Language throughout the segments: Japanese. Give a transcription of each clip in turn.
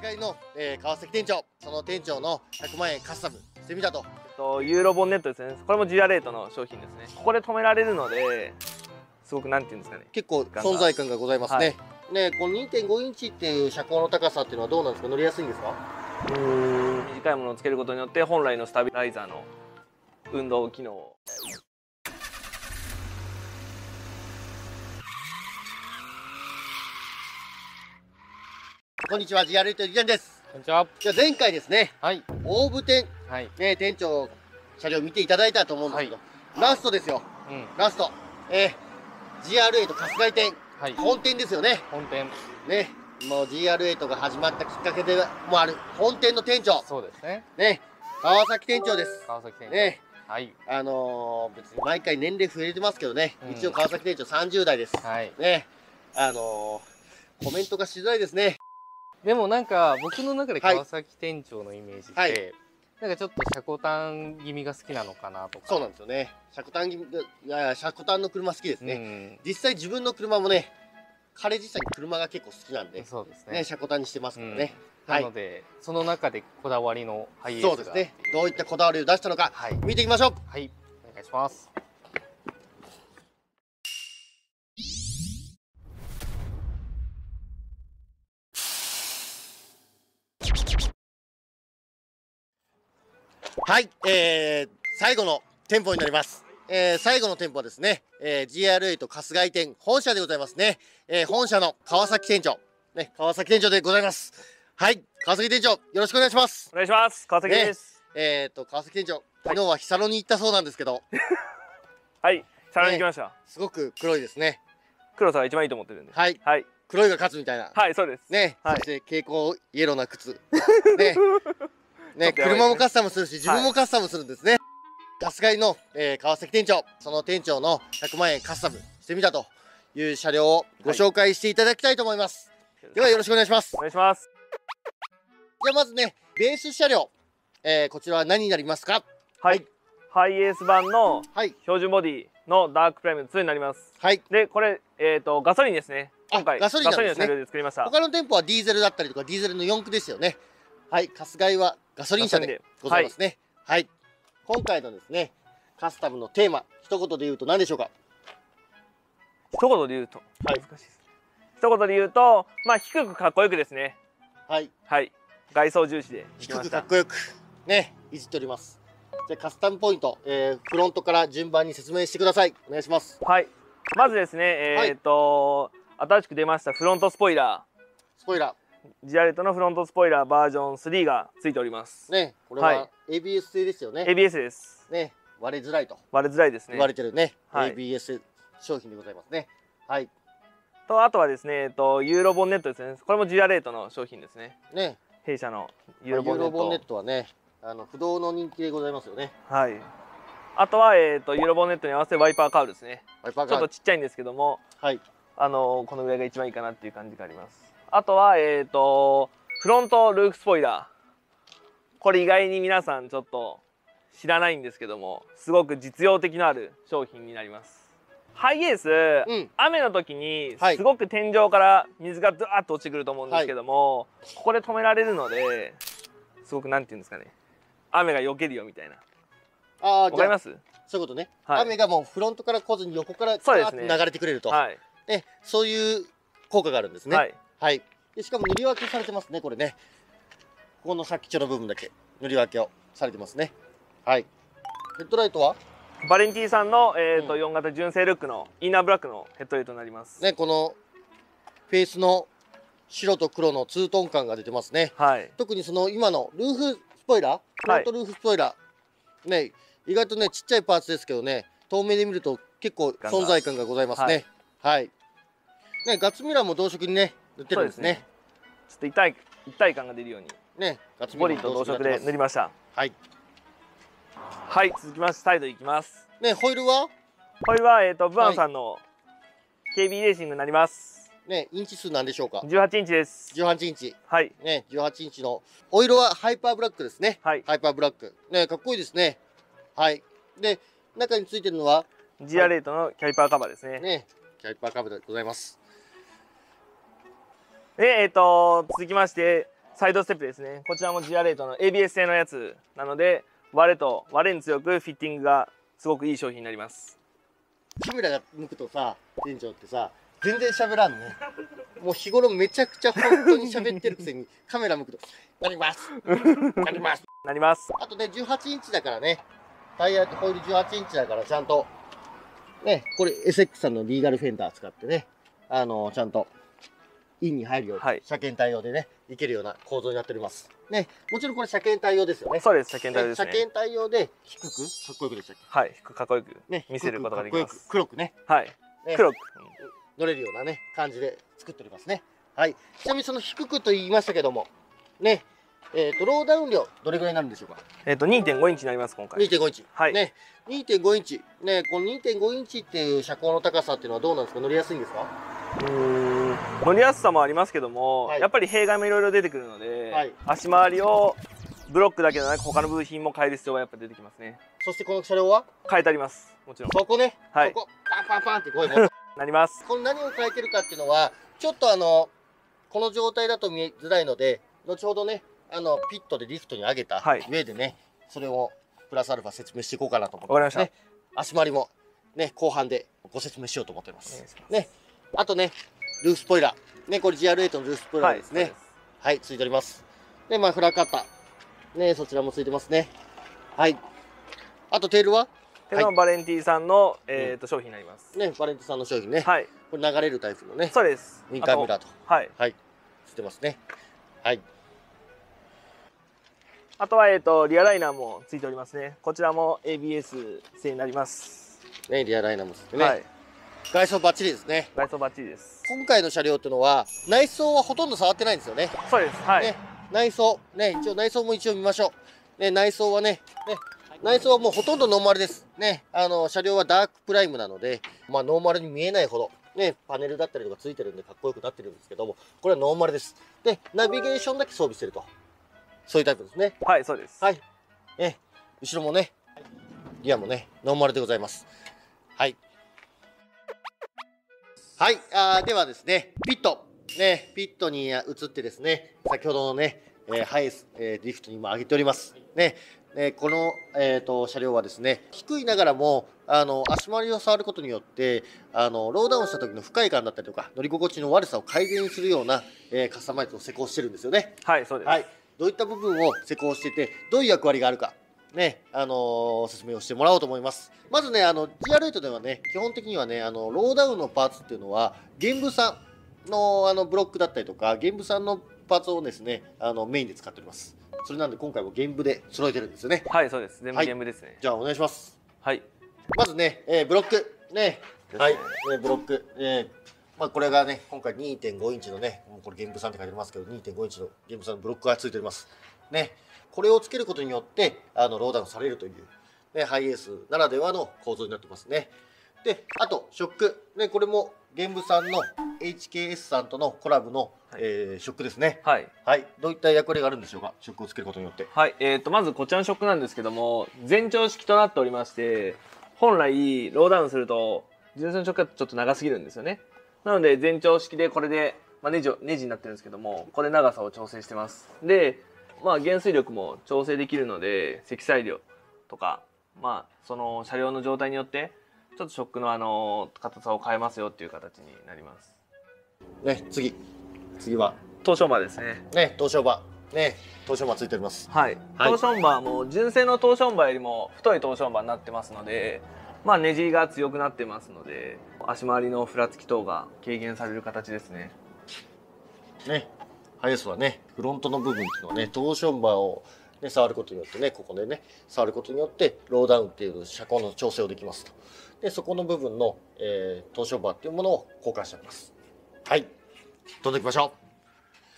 使いの、川崎店長、その店長の100万円カスタムしてみたと。ユーロボンネットですね。これも GR8 の商品ですね。ここで止められるので、すごくなんていうんですかね、結構存在感がございますね。はい、ね、この 2.5 インチっていう車高の高さっていうのはどうなんですか、乗りやすいんですか？短いものをつけることによって本来のスタビライザーの運動機能を。こんにちは、GR8 のギタンです。こんにちは。じゃあ前回ですね、はい、大府店、はい、ね、店長車両見ていただいたと思うんですけど、はい、ラストですよ。うん、ラスト、GR8 春日井店、はい、本店ですよね。本店ね、もう GR8 が始まったきっかけでもある本店の店長。そうですね。ね、川崎店長です。川崎店長。ね。はい、別に毎回年齢増えてますけどね、うん、一応川崎店長30代です。はい、ね、コメントがしづらいですね。でもなんか僕の中で川崎店長のイメージって、はいはい、なんかちょっと車庫単気味が好きなのかなとか。そうなんですよね。車庫単気味、車庫単の車好きですね。実際自分の車もね、彼自体に車が結構好きなんで、そうですね。車庫単にしてますからね。なので、はい、その中でこだわりのハイエースが。そうですね。どういったこだわりを出したのか、はい、見ていきましょう。はい、お願いします。はい、最後の店舗になります。最後の店舗はですね、GR8 春日井店本社でございますね。本社の川崎店長、ね、川崎店長でございます。はい、川崎店長、よろしくお願いします。お願いします。川崎です。ね、川崎店長、昨日は日サロに行ったそうなんですけど。はい、サロに行きました、ね。すごく黒いですね。黒さが一番いいと思ってるんで。はい。はい。黒いが勝つみたいな。はい、そうです。ね、はい、そして蛍光イエローな靴。ね。ね、車もカスタムするし、自分もカスタムするんですね。春日井の、川崎店長、その店長の100万円カスタムしてみたという車両をご紹介していただきたいと思います。はい、ではよろしくお願いします。お願いします。じゃあまずね、ベース車両、こちらは何になりますか？はい。ハイエース版の標準ボディのダークプライム2になります。はい。で、これ、ガソリンですね。今回ガソリンの車両で作りました。他の店舗はディーゼルだったりとか、ディーゼルの4駆ですよね。はい、春日井はガソリン車でございますね。はい、はい、今回のですね、カスタムのテーマ、一言で言うと何でしょうか？一言で言うと、はい、難しいです。一言で言うと、まあ低くかっこよくですね。はい、はい、外装重視で低くかっこよくね、いじっております。じゃあカスタムポイント、フロントから順番に説明してください。お願いします。はい、まずですね、はい、新しく出ましたフロントスポイラー。スポイラー。GR8 のフロントスポイラーバージョン3がついておりますね。これは ABS 製ですよね。ABS ですね。割れづらいと。割れづらいですね。言われてるね。ABS 商品でございますね。はい。とあとはですね、ユーロボンネットですね。これも GR8 の商品ですね。ね。弊社のユーロボンネット。ユーロボンネットはね、不動の人気でございますよね。はい。あとはユーロボンネットに合わせてワイパーカウルですね。ワイパーカウル。ちょっとちっちゃいんですけども、はい。このぐらいが一番いいかなっていう感じがあります。あとは、フロントルーフスポイラー。これ意外に皆さんちょっと知らないんですけども、すごく実用的のある商品になります。ハイエース、うん、雨の時にすごく天井から水がドワーッと落ちてくると思うんですけども、はい、ここで止められるので、すごくなんていうんですかね、雨が避けるよみたいな。わかります？そういうことね。はい、雨がもうフロントから来ずに横から流れてくれると。はい、そういう効果があるんですね。はい、はい、でしかも塗り分けされてますね、これね。ここの先っちょの部分だけ塗り分けをされてますね。はい。ヘッドライトはバレンティーさんの、うん、4型純正ルックのインナーブラックのヘッドライトになりますね。このフェイスの白と黒のツートン感が出てますね。はい、特にその今のルーフスポイラー、フロントルーフスポイラー、はい、ね、意外とねちっちゃいパーツですけどね、遠目で見ると結構存在感がございますね。はい、はい、ね、ガッツミラーも同色にね塗ってるんですね。ちょっと一体感が出るようにね、ボディと同色で塗りました。はい、はい、続きましてサイドいきますね。ホイールはブアンさんの KB レーシングになりますね。インチ数なんでしょうか？18インチです。18インチ、はいね、18インチのお色はハイパーブラックですね。はい、ハイパーブラックね、かっこいいですね。はい、で中についてるのは GR8 のキャリパーカバーですね。ね、キャリパーカバーでございます。続きましてサイドステップですね。こちらも GR8 の ABS 製のやつなので、割れに強くフィッティングがすごくいい商品になります。カメラが向くとさ、店長ってさ全然喋らんね。もう日頃めちゃくちゃ本当に喋ってるくせにカメラ向くとなりますなりますなります。あとね、18インチだからね、タイヤとホイール18インチだから、ちゃんとね、これ SX さんのリーガルフェンダー使ってね、ちゃんとインに入るように、はい、車検対応でねいけるような構造になっておりますね。もちろんこれ車検対応ですよね。そうです、車検対応ですね。車検対応で低くかっこよくでしたっけ。はい、低くかっこよくね、見せることができます。黒くね、はい、黒く乗れるようなね感じで作っておりますね。はい、ちなみにその低くと言いましたけどもね、ローダウン量どれぐらいになるんでしょうか。2.5 インチになります今回。2.5 インチ、はい、ね、2.5 インチね、この 2.5 インチっていう車高の高さっていうのはどうなんですか。乗りやすいんですか。乗りやすさもありますけども、はい、やっぱり弊害もいろいろ出てくるので、はい、足回りをブロックだけでなく他の部品も変える必要がやっぱ出てきますね。そしてこの車両は変えてあります。もちろんそこね、はい、ここパンパンパンって声もなります。この何を変えてるかっていうのはちょっとこの状態だと見えづらいので、後ほどねピットでリフトに上げた上でね、はい、それをプラスアルファ説明していこうかなと思ってますね。わかりました。足回りもね後半でご説明しようと思ってます。ね、あとねルーフスポイラーね、これ GR8 のルーフスポイラーですね。はい、はい、ついております。でマフラーカッターね、そちらもついてますね。はい。あとテールは。バレンティさんの商品になりますね。バレンティさんの商品ね。はい。これ流れるタイプのね。そうです。ウィンカーミラーと。はい。はい。ついてますね。はい。あとはリアライナーもついておりますね。こちらも ABS 製になります。ね、リアライナーもついてね。はい。外装バッチリですね。外装バッチリです。今回の車両っていうのは内装はほとんど触ってないんですよね。そうです。はい。ね、内装ね、一応内装も一応見ましょう。ね、内装はね、内装はもうほとんどノーマルです。ね、車両はダークプライムなので、まあノーマルに見えないほど。ね、パネルだったりとかついてるんでかっこよくなってるんですけども、これはノーマルです。で、ナビゲーションだけ装備してると。そういうタイプですね。はい、そうです。はい。後ろもね、リアもね、ノーマルでございます。はい。はい、ではですね、ピット。ね、ピットに移ってですね、先ほどのね、ハイエース、リフトに今上げております。ね、この、車両はですね、低いながらも、足回りを触ることによって、ローダウンした時の不快感だったりとか、乗り心地の悪さを改善するような、カスタマイズを施工してるんですよね。はい、そうです。はい。どういった部分を施工してて、どういう役割があるか、ね、説明をしてもらおうと思います。まずね、GR8 ではね、基本的にはね、ローダウンのパーツっていうのは、玄武さんの、ブロックだったりとか、玄武さんのパーツをですね、メインで使っております。それなんで今回も玄武で揃えてるんですよね。はい、そうです。全部玄武ですね。はい、じゃあお願いします。はい。まずね、ブロック。ね、はい、ブロック。まあこれがね、今回 2.5 インチのね、もうこれ玄武さんって書いてますけど、2.5 インチの玄武さんのブロックがついております。ね、これをつけることによって、ローダウンされるという、ね、ハイエースならではの構造になってますね。で、あと、ショック。ね、これも玄武さんの HKS さんとのコラボの、はい、ショックですね。はい。はい。どういった役割があるんでしょうか、ショックをつけることによって。はい。まずこちらのショックなんですけども、前兆式となっておりまして、本来、ローダウンすると、純正のショックだとちょっと長すぎるんですよね。なので前兆式でこれで、まあ、ネジになってるんですけども、これ長さを調整してます。で、まあ、減衰力も調整できるので、積載量とか、まあ、その車両の状態によってちょっとショックの硬さを変えますよっていう形になりますね。次は東証バーですね。ね、東証バーね、東証バーついております。はい、はい、東証バーも純正の東証バーよりも太い東証バーになってますので、まあネジが強くなってますので、足回りのふらつき等が軽減される形ですね。ね、ハイエースはね、フロントの部分っていうのはね、トーションバーを、ね、触ることによってね、ここでね触ることによってローダウンっていう車高の調整をできますと。で、そこの部分の、トーションバーっていうものを交換しております。はい、飛んでいきましょ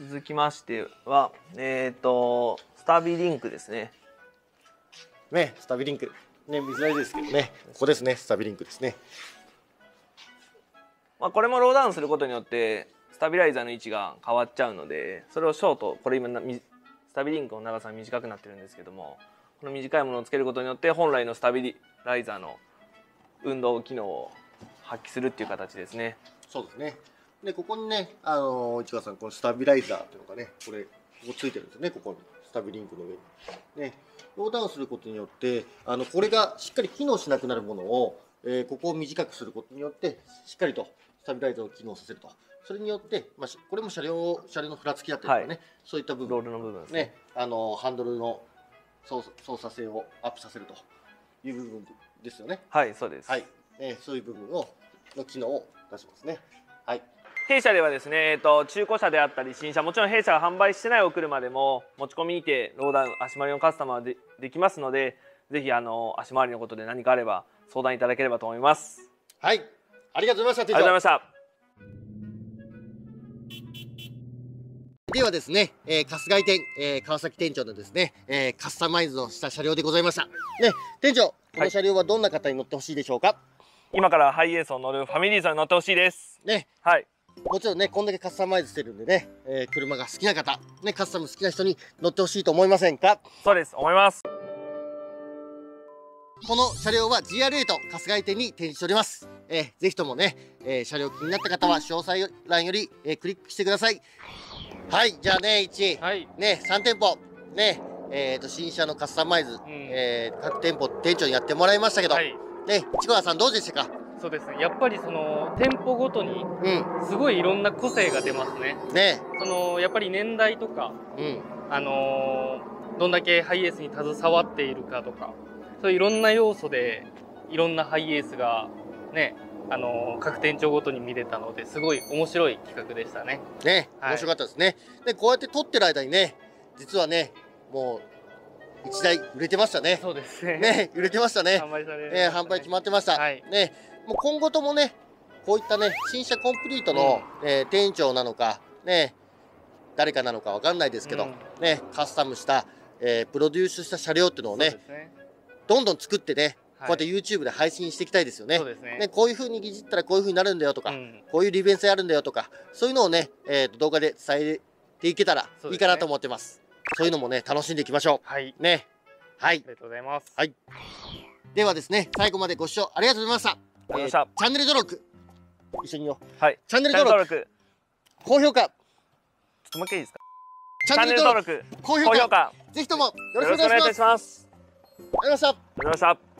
う。続きましてはスタビリンクですね。ね、スタビリンクね、見づらいですけどね、ここですね、スタビリンクですね。まあこれもローダウンすることによってスタビライザーの位置が変わっちゃうので、それをショート、これ今スタビリンクの長さが短くなってるんですけども、この短いものをつけることによって本来のスタビライザーの運動機能を発揮するっていう形ですね。そうですね。で、ここにね、市川さん、このスタビライザーというのがね、これここついてるんですね、ここに。スタビリンクの上に。ね。ローダウンすることによって、これがしっかり機能しなくなるものを、ここを短くすることによって、しっかりとスタビライザーを機能させると。それによって、これも車両のふらつきだったりとかね、はい、そういった部分、ロールの部分ですね。ハンドルの操作性をアップさせるという部分ですよね。はい、そうです。はい。そういう部分の機能を出しますね。はい。弊社ではですね、中古車であったり新車、もちろん弊社が販売してないお車でも持ち込みにてローダウン、足回りのカスタマーは できますので、ぜひ足回りのことで何かあれば相談いただければと思います。はい、ありがとうございました。ありがとうございました。ではですね、春日井店、川崎店長のですね、カスタマイズをした車両でございました。ね、店長、この車両はどんな方に乗ってほしいでしょうか？今からハイエースを乗るファミリーさんに乗ってほしいです。ね、はい。もちろんね、こんだけカスタマイズしてるんでね、車が好きな方、ね、カスタム好きな人に乗ってほしいと思いませんか？そうです、思います。この車両は GR8 春日井店に展示しております。ぜひともね、車両気になった方は詳細欄より、クリックしてください。はい、じゃあね、1、はい、ね、3店舗、ね、新車のカスタマイズ、各店舗、店長にやってもらいましたけど、はい、ね、市川さんどうでしたか？そうですね、やっぱりその店舗ごとにすごいいろんな個性が出ますね。ね、そのやっぱり年代とか、どんだけハイエースに携わっているかとか、そういういろんな要素でいろんなハイエースがね、各店長ごとに見れたのですごい面白い企画でしたね。ね、面白かったですね。で、こうやって撮ってる間にね、実はね、もう1台売れてましたね。そうですね。ね、売れてましたね。販売されましたね。販売決まってました。はい、ね、もう今後ともね、こういったね、新車コンプリートの、店長なのか、ね、誰かなのかわかんないですけど、ね、カスタムした、プロデュースした車両っていうのをね、どんどん作ってね、こうやって YouTube で配信していきたいですよね。ね、こういう風にぎじったらこういう風になるんだよとか、こういう利便性あるんだよとか、そういうのをね、動画で伝えていけたらいいかなと思ってます。そういうのもね、楽しんでいきましょう。はい。ね。はい。ありがとうございます。はい。ではですね、最後までご視聴ありがとうございました。チャンネル登録一緒によ。はい。チャンネル登録、高評価。ちょっともう一回いいですか？チャンネル登録、高評価。ぜひともよろしくお願いします。ありがとうございました。ありがとうございました。